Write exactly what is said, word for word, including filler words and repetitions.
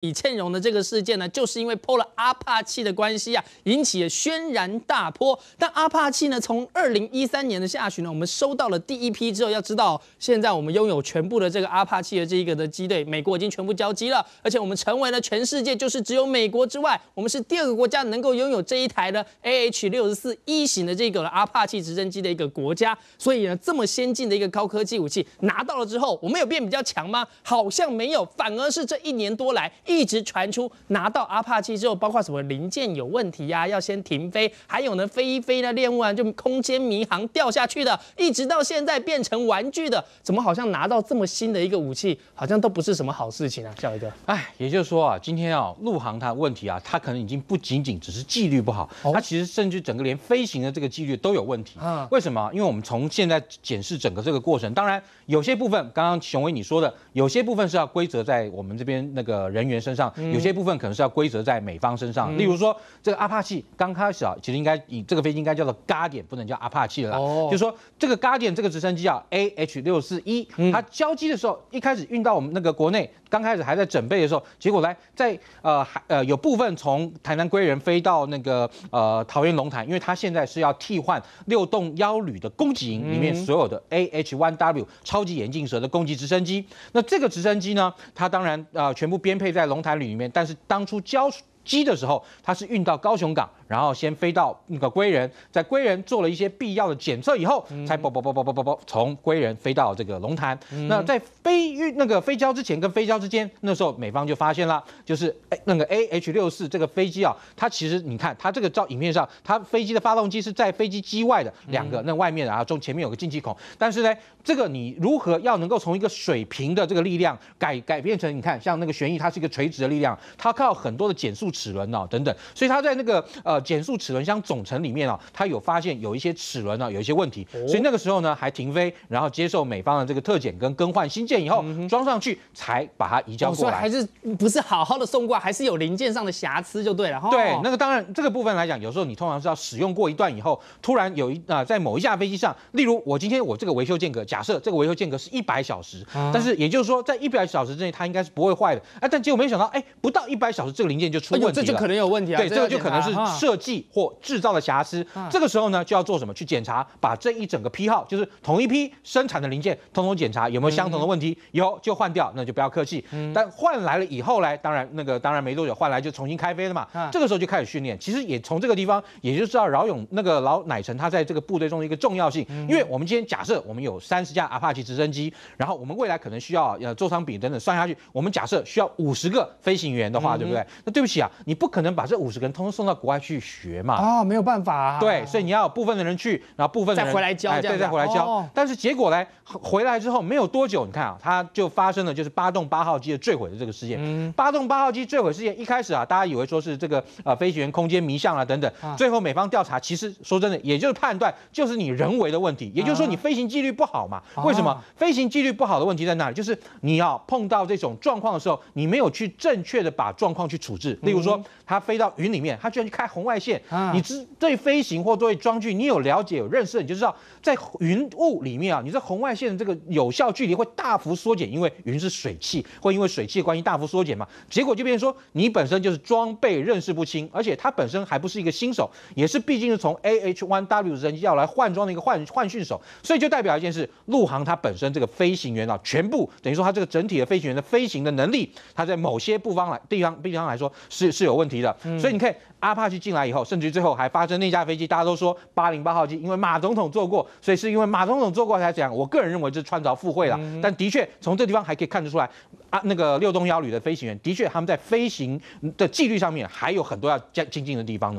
李倩蓉的这个事件呢，就是因为P O了阿帕契的关系啊，引起了轩然大波。但阿帕契呢，从二零一三年的下旬呢，我们收到了第一批之后，要知道现在我们拥有全部的这个阿帕契的这一个的机队，美国已经全部交机了，而且我们成为了全世界就是只有美国之外，我们是第二个国家能够拥有这一台的 A H 六十四 E 型的这个阿帕契直升机的一个国家。所以呢，这么先进的一个高科技武器拿到了之后，我们有变比较强吗？好像没有，反而是这一年多来。 一直传出拿到阿帕契之后，包括什么零件有问题呀、啊，要先停飞，还有呢飞一飞呢练物啊，就空间迷航掉下去的，一直到现在变成玩具的，怎么好像拿到这么新的一个武器，好像都不是什么好事情啊，小一哥。哎，也就是说啊，今天啊陆航它的问题啊，它可能已经不仅仅只是纪律不好，它、哦、其实甚至整个连飞行的这个纪律都有问题。啊、为什么？因为我们从现在检视整个这个过程，当然有些部分刚刚熊威你说的，有些部分是要归责在我们这边那个人员。 身上有些部分可能是要归责在美方身上，嗯、例如说这个阿帕契刚开始啊，其实应该以这个飞机应该叫做 Guardian， 不能叫阿帕契了啦。哦、就是说这个 Guardian 这个直升机啊 A H 六四 E， 它交机的时候一开始运到我们那个国内，刚开始还在准备的时候，结果来在呃呃有部分从台南归仁飞到那个呃桃园龙潭，因为它现在是要替换六栋幺旅的攻击营里面所有的 A H 一 W 超级眼镜蛇的攻击直升机。那这个直升机呢，它当然呃全部编配在 龙潭旅里面，但是当初交机的时候，它是运到高雄港，然后先飞到那个归仁，在归仁做了一些必要的检测以后，才啵啵啵啵啵啵啵从归仁飞到这个龙潭。嗯、那在飞运那个飞交之前跟飞交之间，那时候美方就发现了，就是那个 A H 六四这个飞机啊，它其实你看它这个照影片上，它飞机的发动机是在飞机机外的两个，那外面然后中前面有个进气孔，但是呢，这个你如何要能够从一个水平的这个力量改改变成你看像那个旋翼，它是一个垂直的力量，它靠很多的减速 齿轮啊等等，所以它在那个呃减速齿轮箱总成里面啊，它有发现有一些齿轮啊有一些问题，所以那个时候呢还停飞，然后接受美方的这个特检跟更换新件以后装上去，才把它移交过来。还是不是好好的送过来，还是有零件上的瑕疵就对了。对，那个当然这个部分来讲，有时候你通常是要使用过一段以后，突然有一啊、呃、在某一架飞机上，例如我今天我这个维修间隔，假设这个维修间隔是一百小时，但是也就是说在一百小时之内它应该是不会坏的，哎，但结果没想到哎不到一百小时这个零件就出问题了。 这就可能有问题啊！对，这个就可能是设计或制造的瑕疵。啊、这个时候呢，就要做什么？去检查，把这一整个批号，就是同一批生产的零件，通通检查有没有相同的问题，嗯、有就换掉，那就不要客气。嗯、但换来了以后呢，当然那个当然没多久换来就重新开飞了嘛。啊、这个时候就开始训练，其实也从这个地方，也就知道饶勇那个老乃成他在这个部队中的一个重要性。嗯、因为我们今天假设我们有三十架阿帕奇直升机，然后我们未来可能需要呃座舱比等等算下去，我们假设需要五十个飞行员的话，嗯、对不对？那对不起啊。 你不可能把这五十个人通通送到国外去学嘛？啊，没有办法、啊。对，所以你要有部分的人去，然后部分的人再回来教，哎、对，再回来教。哦、但是结果呢，回来之后没有多久，你看啊，它就发生了就是八栋八号机的坠毁的这个事件。嗯、八栋八号机坠毁事件一开始啊，大家以为说是这个呃飞行员空间迷向啊等等，啊、最后美方调查，其实说真的，也就是判断就是你人为的问题，也就是说你飞行纪律不好嘛？啊、为什么飞行纪律不好的问题在哪里？就是你要、啊、碰到这种状况的时候，你没有去正确的把状况去处置，例如。 说它飞到云里面，它居然去开红外线。啊、你知对飞行或对装具，你有了解有认识，你就知道在云雾里面啊，你这红外线的这个有效距离会大幅缩减，因为云是水汽，会因为水汽的关系大幅缩减嘛。结果就变成说，你本身就是装备认识不清，而且它本身还不是一个新手，也是毕竟是从 A H 一 W 直升机要来换装的一个换换训手，所以就代表一件事，陆航它本身这个飞行员啊，全部等于说它这个整体的飞行员的飞行的能力，它在某些部方来地方地方来说是。 是有问题的，所以你看阿帕奇进来以后，甚至最后还发生那架飞机，大家都说八零八号机，因为马总统坐过，所以是因为马总统坐过才这样。我个人认为这是穿凿附会了，嗯、但的确从这地方还可以看得出来，啊，那个六栋幺旅的飞行员的确他们在飞行的纪律上面还有很多要精进的地方呢。